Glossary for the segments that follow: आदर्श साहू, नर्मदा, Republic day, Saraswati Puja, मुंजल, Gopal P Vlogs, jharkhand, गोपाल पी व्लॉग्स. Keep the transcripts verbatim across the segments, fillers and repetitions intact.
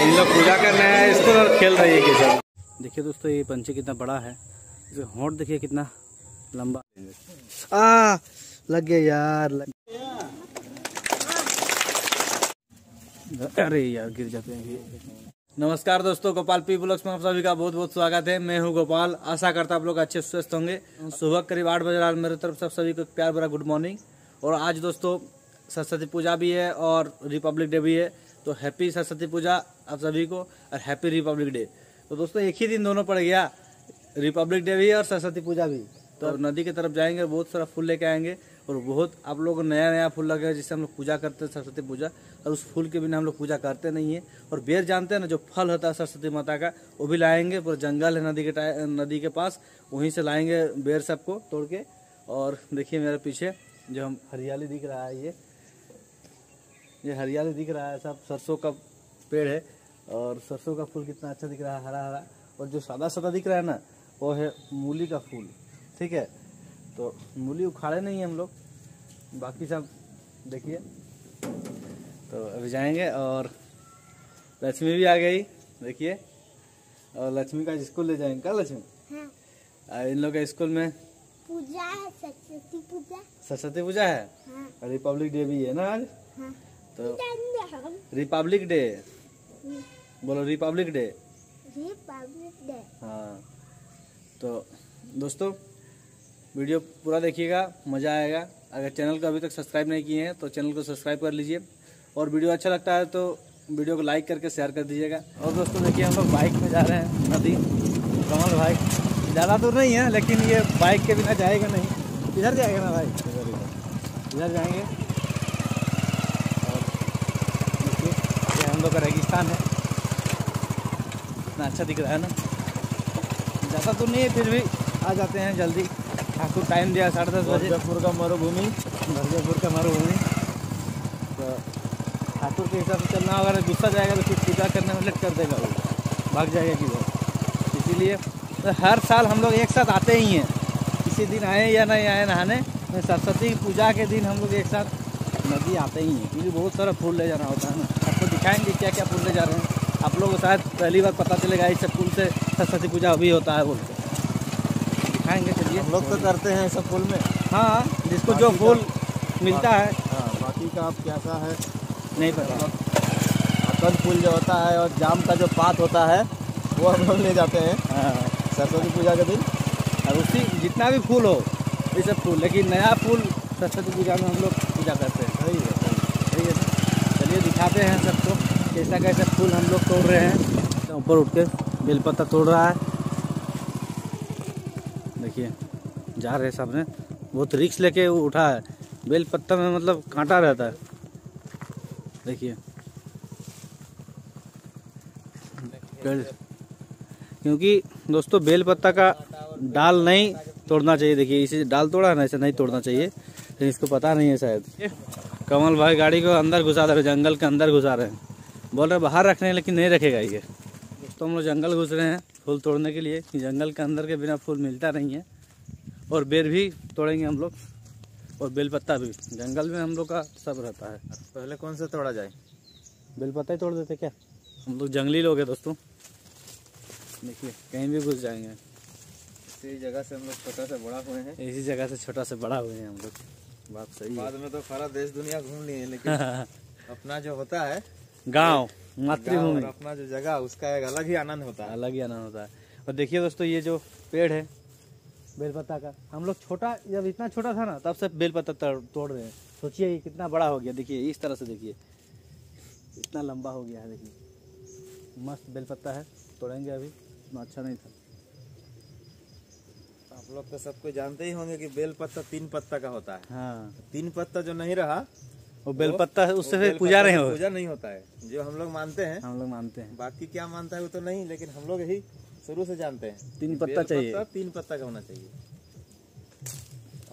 इन लोग पूजा कर रहे हैं, इसको खेल रही है कि सब। देखिए दोस्तों ये पंछी कितना बड़ा है, इसे होंठ देखिए कितना लंबा। आ लग गया यार, लग गया। अरे यार गिर जाते हैं। नमस्कार दोस्तों, गोपाल पी व्लॉग्स में आप सभी का बहुत बहुत स्वागत है। मैं हूं गोपाल। आशा करता आप लोग अच्छे स्वस्थ होंगे। सुबह करीब आठ बजे मेरे तरफ सब सभी को प्यार भरा गुड मॉर्निंग। और आज दोस्तों सरस्वती पूजा भी है और रिपब्लिक डे भी है, तो हैप्पी सरस्वती पूजा आप सभी को और हैप्पी रिपब्लिक डे। तो दोस्तों एक ही दिन दोनों पड़ गया, रिपब्लिक डे भी और सरस्वती पूजा भी। तो नदी की तरफ जाएंगे, बहुत सारा फूल लेके आएंगे और बहुत आप लोगों को नया नया फूल लगेगा जिससे हम लोग पूजा करते हैं सरस्वती पूजा। और उस फूल के बिना हम लोग पूजा करते नहीं है। और बेर जानते हैं ना, जो फल होता है सरस्वती माता का, वो भी लाएंगे। पूरा जंगल है नदी के नदी के पास, वहीं से लाएंगे बेर सबको तोड़ के। और देखिए मेरे पीछे जो हम हरियाली दिख रहा है, ये ये हरियाली दिख रहा है सब सरसों का पेड़ है। और सरसों का फूल कितना अच्छा दिख रहा है, हरा हरा। और जो सादा सादा दिख रहा है ना, वो है मूली का फूल। ठीक है, तो मूली उखाड़े नहीं है हम लोग, बाकी सब देखिए। तो अभी जाएंगे और लक्ष्मी भी आ गई देखिए। और लक्ष्मी का स्कूल ले जाएंगे क्या लक्ष्मी? हाँ। इन लोग के स्कूल में पूजा है, सरस्वती पूजा सरस्वती पूजा है। हाँ। रिपब्लिक डे भी है ना आज। हाँ। तो रिपब्लिक डे बोलो, रिपब्लिक डे रिपब्लिक डे। हाँ, तो दोस्तों वीडियो पूरा देखिएगा, मज़ा आएगा। अगर चैनल को अभी तक सब्सक्राइब नहीं किए हैं तो चैनल को सब्सक्राइब कर लीजिए। और वीडियो अच्छा लगता है तो वीडियो को लाइक करके शेयर कर दीजिएगा। और दोस्तों देखिए हम लोग बाइक में जा रहे हैं नदी, कमल बाइक। ज़्यादा दूर नहीं है, लेकिन ये बाइक के बिना जाएगा नहीं। इधर जाएगा ना भाई, इधर इधर इधर जाएँगे। और देखिए ये हम लोग का रेगिस्तान है, इतना अच्छा दिख रहा है ना। ज़्यादा दूर नहीं है फिर भी आ जाते हैं जल्दी। आपको टाइम दिया साढ़े दस बजे। गरजापुर का मरुभूमि, गरजापुर का मरुभूमि। तो ठाकुर के हिसाब से चलना, अगर गुस्सा जाएगा तो कुछ पूजा करने में लेट कर देगा, वो भाग जाएगा किधर। इसीलिए तो हर साल हम लोग एक साथ आते ही हैं, किसी दिन आए या नहीं आए नहाने। सरस्वती पूजा के दिन हम लोग एक साथ नदी आते ही हैं, क्योंकि बहुत सारा फूल ले जाना होता है ना। आपको दिखाएँगे क्या क्या फूल ले जा रहे हैं, आप लोगों को शायद पहली बार पता चलेगा इस फूल से सरस्वती पूजा भी होता है, बोलते दिखाएँगे। हम लोग तो करते हैं सब फूल में। हाँ, जिसको जो फूल मिलता है। हाँ, बाकी का आप कैसा है नहीं पता। अकल फूल जो होता है और जाम का जो पात होता है वो हम लोग ले जाते हैं। हाँ, सरस्वती पूजा के दिन। और उसी जितना भी फूल हो ये सब फूल, लेकिन नया फूल सरस्वती पूजा में हम लोग पूजा करते हैं। सही है, सही है। चलिए दिखाते हैं सबको कैसा कैसा फूल हम लोग तोड़ रहे हैं। ऊपर उठ के बेलपत्ता तोड़ रहा है, देखिए जा रहे सब ने। बहुत रिक्स लेके वो उठा है, बेल पत्ता में मतलब कांटा रहता है। देखिए क्योंकि दोस्तों बेल पत्ता का डाल नहीं तोड़ना चाहिए। देखिए इसे डाल तोड़ा ना, ऐसे नहीं तोड़ना चाहिए, लेकिन इसको पता नहीं है शायद। कमल भाई गाड़ी को अंदर घुसा रहे, जंगल के अंदर घुसा रहे हैं। बोल रहे बाहर रखने, लेकिन नहीं रखेगा ये। तो हम लोग जंगल घुस रहे हैं फूल तोड़ने के लिए, कि जंगल के अंदर के बिना फूल मिलता नहीं है। और बेर भी तोड़ेंगे हम लोग, और बेलपत्ता भी। जंगल में हम लोग का सब रहता है। पहले कौन सा तोड़ा जाए, बेलपत्ता ही तोड़ देते क्या? हम लोग जंगली लोग हैं दोस्तों, देखिए कहीं भी घुस जाएंगे। इसी जगह से हम लोग छोटा से बड़ा हुए हैं, इसी जगह से छोटा से बड़ा हुए हैं हम लोग। बात सही है। बाद में तो सारा देश दुनिया घूम लिए, लेकिन अपना जो होता है गाँव, मातृभूमि, अपना जो जगह, उसका एक अलग ही आनंद होता है, अलग ही आनंद होता है। और देखिए दोस्तों ये जो पेड़ है बेलपत्ता का, हम लोग छोटा, जब इतना छोटा था ना तब से बेलपत्ता तोड़ रहे हैं। सोचिए ये कितना बड़ा हो गया। देखिए इस तरह से, देखिए इतना लंबा हो गया है। देखिए मस्त बेलपत्ता है, तोड़ेंगे अभी। इतना अच्छा नहीं था। आप लोग तो सबको जानते ही होंगे कि बेलपत्ता तीन पत्ता का होता है। हाँ, तीन पत्ता जो नहीं रहा वो बेलपत्ता है, उससे फिर पूजा नहीं हो पूजा नहीं होता है, जो हम लोग मानते हैं। हम लोग मानते हैं, बाकी क्या मानता है वो तो नहीं, लेकिन हम लोग यही शुरू से जानते हैं। तीन पत्ता चाहिए, तीन पत्ता का होना चाहिए।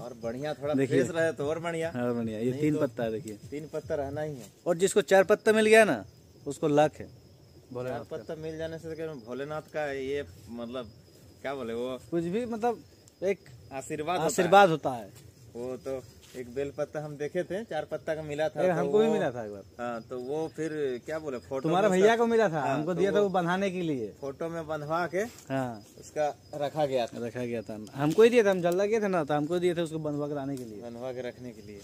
और बढ़िया थोड़ा फ्रेश रहे तो और बढ़िया, और बढ़िया। ये तीन पत्ता है, देखिए तीन पत्ता रहना ही है। और जिसको चार पत्ता मिल गया ना उसको लाख है। चार पत्ता मिल जाने से भोलेनाथ का ये मतलब क्या बोले, वो कुछ भी मतलब एक आशीर्वाद आशीर्वाद होता है वो। तो एक बेल पत्ता हम देखे थे, चार पत्ता का मिला था, हमको तो भी मिला था एक बार। हाँ, तो वो फिर क्या बोले, फोटो तुम्हारा भैया को मिला था, हमको दिया था वो बंधाने के लिए, फोटो में बंधवा के हाँ उसका रखा गया था, रखा गया था, हमको ही दिया था, हम जल्दा गए थे ना तो हमको दिया था उसको बंधवा के लाने के लिए, बंधवा के रखने के लिए।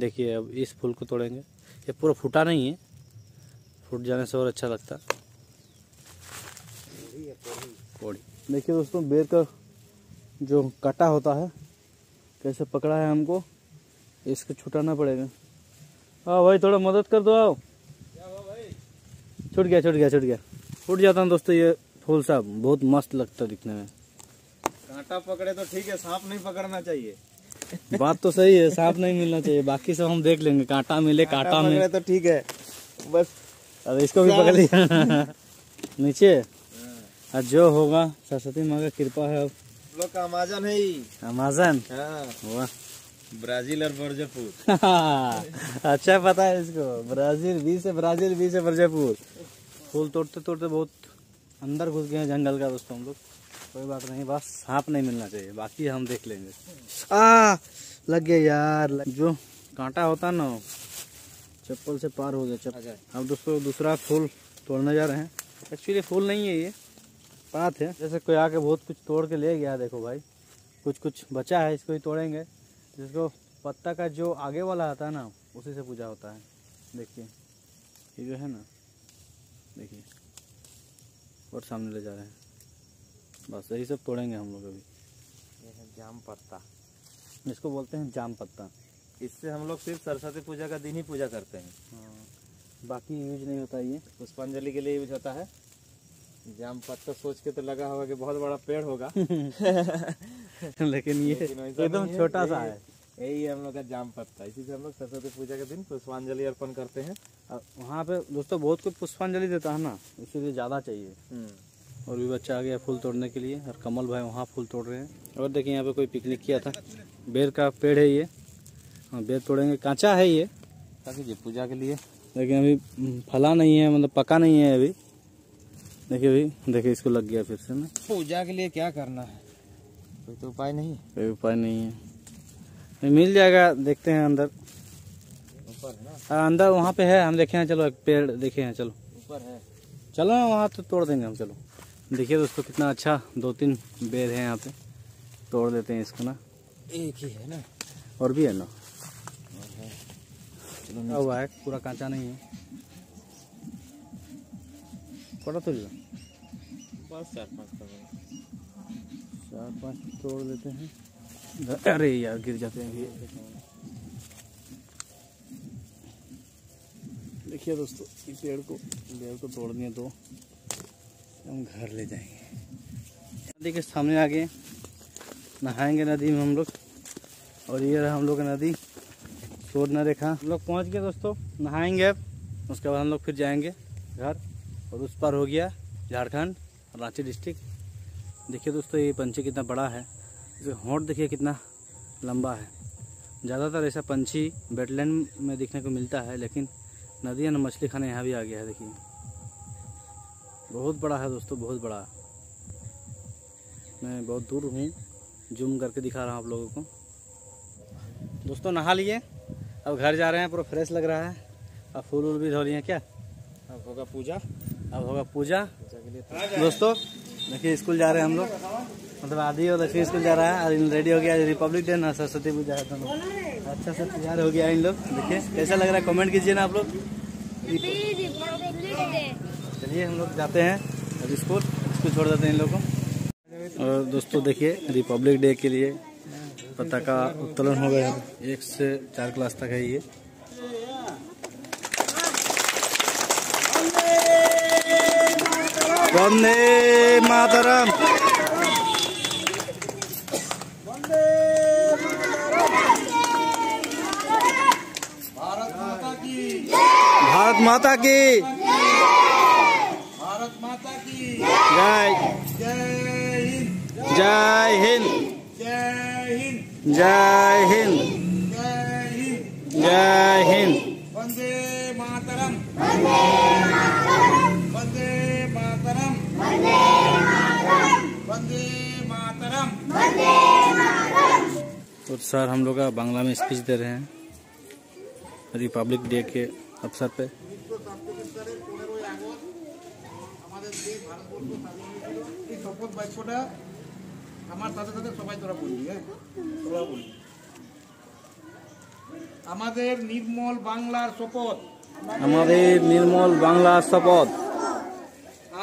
देखिए अब इस फूल को तोड़ेंगे, ये पूरा फूटा नहीं है, फूट जाने से और अच्छा लगता। देखिए दोस्तों बेर का जो काटा होता है कैसे पकड़ा है हमको, इसको छुटाना पड़ेगा। हाँ भाई थोड़ा मदद कर दो, आओ। छूट गया छूट गया छूट गया फूट जाता है दोस्तों ये फूल साहब, बहुत मस्त लगता है दिखने में। कांटा पकड़े तो ठीक है, सांप नहीं पकड़ना चाहिए। बात तो सही है, सांप नहीं मिलना चाहिए, बाकी सब हम देख लेंगे। कांटा मिले, कांटा मिले तो ठीक है, बस। अरे इसको भी पकड़ लिया नीचे, जो होगा सरस्वती माँ का कृपा है। अब लोग का अमेज़न है, अमेज़न वाह, ब्राजील और बर्जपुर। अच्छा पता है इसको, ब्राजील बी से, ब्राजील बी से बर्जपुर। फूल तोड़ते तोड़ते बहुत अंदर घुस गए जंगल का दोस्तों हम लोग, कोई बात नहीं, बस सांप नहीं मिलना चाहिए, बाकी हम देख लेंगे। आ लग गया यार, लग... जो कांटा होता ना चप्पल से पार हो गया चप्पल। हम दोस्तों दूसरा फूल तोड़ने जा रहे हैं, एक्चुअली फूल नहीं है ये, बात है जैसे कोई आके बहुत कुछ तोड़ के ले गया। देखो भाई कुछ कुछ बचा है, इसको ही तोड़ेंगे, जिसको पत्ता का जो आगे वाला आता है ना उसी से पूजा होता है। देखिए ये जो है ना, देखिए और सामने ले जा रहे हैं, बस यही सब तोड़ेंगे हम लोग अभी। ये है जाम पत्ता, इसको बोलते हैं जाम पत्ता, इससे हम लोग सिर्फ सरस्वती पूजा का दिन ही पूजा करते हैं। हाँ। बाकी यूज नहीं होता, ये पुष्पांजलि के लिए यूज होता है। जाम पत्ता सोच के तो लगा होगा कि बहुत बड़ा पेड़ होगा लेकिन ये एकदम छोटा सा है। यही हम लोग का जाम पत्ता, इसी से हम लोग सरस्वती पूजा के दिन पुष्पांजलि अर्पण करते हैं। और वहाँ पे दोस्तों बहुत कुछ पुष्पांजलि देता है ना, इसीलिए ज्यादा चाहिए। और भी बच्चा आ गया फूल तोड़ने के लिए, और कमल भाई वहाँ फूल तोड़ रहे हैं। और देखिए यहाँ पे कोई पिकनिक किया था, बेर का पेड़ है ये। हाँ बेर तोड़ेंगे, कांचा है ये, ताकि जी पूजा के लिए। लेकिन अभी फला नहीं है, मतलब पका नहीं है अभी। देखिए अभी देखिए इसको लग गया फिर से ना। पूजा के लिए क्या करना है, कोई तो उपाय नहीं, कोई उपाय नहीं है, मिल जाएगा, देखते हैं अंदर। ऊपर है ना, अंदर वहाँ पे है, हम देखे हैं, चलो एक पेड़ देखे हैं, चलो ऊपर है, चलो वहाँ तो तोड़ देंगे हम, चलो। देखिए दोस्तों कितना अच्छा दो तीन बेर है यहाँ पे, तोड़ देते हैं इसको ना, एक ही है ना, और भी है ना, चलो हुआ है, पूरा कांचा नहीं है। पड़ा तो बस चार पाँच चार पाँच तोड़ देते हैं। अरे यार गिर जाते हैं। देखिए दोस्तों इस पेड़ को पेड़ को तोड़ने दो, तो हम घर ले जाएंगे। नदी के सामने आ गए, नहाएंगे नदी में हम लोग। और ये रहा हम लोग नदी, छोड़ना रेखा। हम लोग पहुँच गए दोस्तों, नहाएंगे अब, उसके बाद हम लोग फिर जाएंगे घर। और उस पर हो गया झारखंड, रांची डिस्ट्रिक्ट। देखिए दोस्तों ये पंछी कितना बड़ा है, इसका होंठ देखिए कितना लंबा है। ज़्यादातर ऐसा पंछी वेटलैंड में देखने को मिलता है, लेकिन नदी या मछली खाने यहाँ भी आ गया है। देखिए बहुत बड़ा है दोस्तों, बहुत बड़ा। मैं बहुत दूर हूँ, जूम करके दिखा रहा हूँ आप लोगों को। दोस्तों नहा लिए, अब घर जा रहे हैं, पूरा फ्रेश लग रहा है। अब फूल वूल भी धो लिए क्या, अब होगा पूजा, अब होगा पूजा। दोस्तों देखिए स्कूल जा रहे हैं हम लोग, मतलब आदि और लक्ष्मी स्कूल जा रहा है। और रेडी हो गया, रिपब्लिक डे ना सरस्वती पूजा है, दोनों अच्छा से तैयार हो गया इन लोग। देखिए कैसा लग रहा है कमेंट कीजिए ना आप लोग। चलिए हम लोग जाते हैं अब स्कूल, स्कूल छोड़ देते हैं इन लोग को। और दोस्तों देखिए रिपब्लिक डे के लिए पताका उत्तोलन हो गया, एक से चार क्लास तक है ये। वंदे मातरम, वंदे भारत माता की, भारत माता की, भारत माता की जय, जय हिंद, जय हिंद, जय हिंद, जय हिंद, जय हिंद, वंदे मातरम, वंदे मातरम, वंदे मातरम, वंदे मातरम, वंदे और सर हम लोग का बांग्ला में स्पीच दे रहे हैं रिपब्लिक डे के अवसर पे। निर्मल बांग्लार शपथ निर्मल बांग्लार शपथ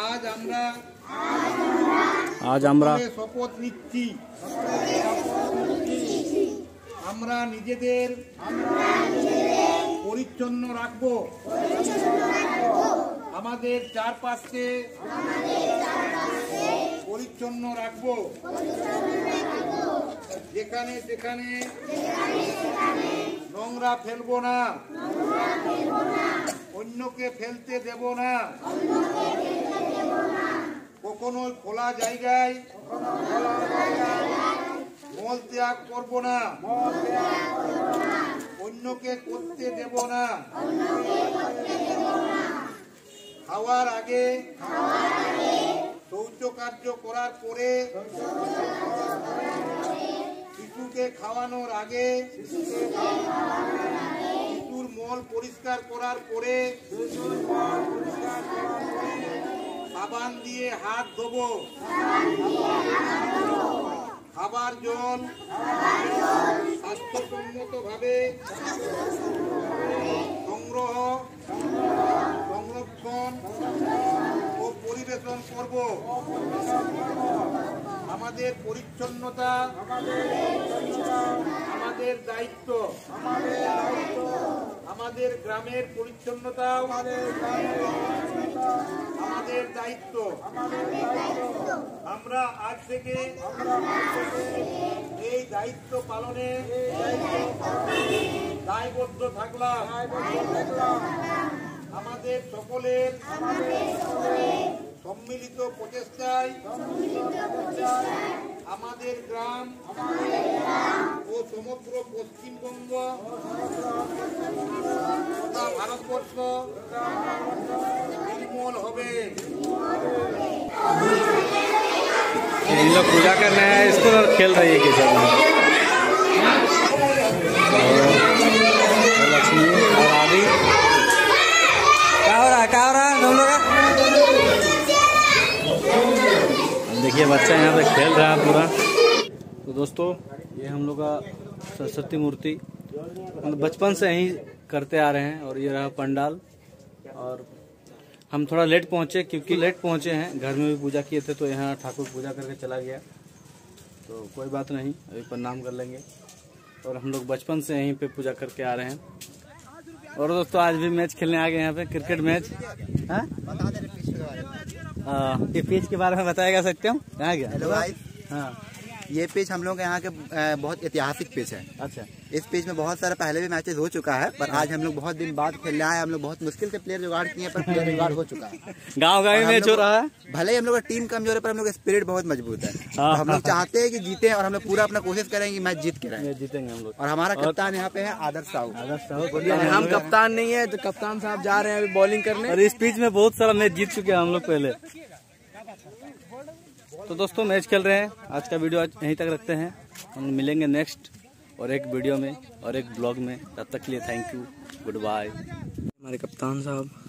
आज आमरा आज आमरा शपथ निচ্ছি आमरा নিজেদের পরিচ্ছন্ন রাখব আমাদের চারপাশকে পরিচ্ছন্ন রাখব যেখানে যেখানে নোংরা ফেলব না অন্যকে ফেলতে দেব না কখনো খোলা জায়গায় মল ত্যাগ করব না অন্যকে করতে দেব না খাওয়ার আগে শৌচকার্য করার পরে শিশুকে খাওয়ানোর আগে শিশুর মল পরিষ্কার করার পরে সাবান দিয়ে হাত ধোবো খাবার জল স্বাস্থ্যসম্মতভাবে সংগ্রহ সংরক্ষণ ও পরিবেশন করব আমাদের পরিচ্ছন্নতা আমাদের দায়িত্ব আমাদের গ্রামের পরিচ্ছন্নতা আমাদের দায়িত্ব আমরা আজ থেকে এই দায়িত্ব পালনে দায়বদ্ধ থাকলাম আমাদের সকলের সম্মিলিত প্রচেষ্টায় আমাদের গ্রাম ও সমগ্র পশ্চিমবঙ্গ তথা ভারতবর্ষ निर्मल হবে। इन लोग पूजा कर रहे हैं इसको और खेल रही है किसान लक्ष्मी और आदि क्या हो रहा है क्या हो रहा है हम लोग देखिए बच्चा यहाँ पे खेल रहा है पूरा। तो दोस्तों ये हम लोग का सरस्वती मूर्ति बचपन से यहीं करते आ रहे हैं और ये रहा पंडाल और हम थोड़ा लेट पहुंचे क्योंकि लेट पहुंचे हैं घर में भी पूजा किए थे तो यहाँ ठाकुर पूजा करके चला गया तो कोई बात नहीं अभी प्रणाम कर लेंगे और हम लोग बचपन से यहीं पे पूजा करके आ रहे हैं। और दोस्तों आज भी मैच खेलने आ गए यहाँ पे क्रिकेट मैच है ये पिच के बारे में बताएगा सत्यम कहाँ गया। हाँ ये पिच हम लोग यहाँ के बहुत ऐतिहासिक पिच है। अच्छा इस पिच में बहुत सारा पहले भी मैचेस हो चुका है पर आज हम लोग बहुत दिन बाद खेल रहे हैं हम लोग बहुत मुश्किल से प्लेयर जुगाड़ किए पर प्लेयर जुगाड़ हो चुका है गाँव गाँव में मैच हो रहा है। भले ही हम लोग का टीम कमजोर है पर हम लोग का स्पिरिट बहुत मजबूत है तो हम लोग चाहते हैं कि जीते और हम लोग पूरा अपना कोशिश करेंगे मैच जीत के रहें जीतेंगे हम लोग। और हमारा कप्तान यहाँ पे है आदर्श साहू आदर्श साहू हम कप्तान नहीं है तो कप्तान साहब जा रहे हैं अभी बॉलिंग करने और इस पिच में बहुत सारा मैच जीत चुके हैं हम लोग पहले। तो दोस्तों मैच खेल रहे हैं आज का वीडियो आज यहीं तक रखते हैं हम मिलेंगे नेक्स्ट और एक वीडियो में और एक ब्लॉग में तब तक के लिए थैंक यू गुड बाय। हमारे कप्तान साहब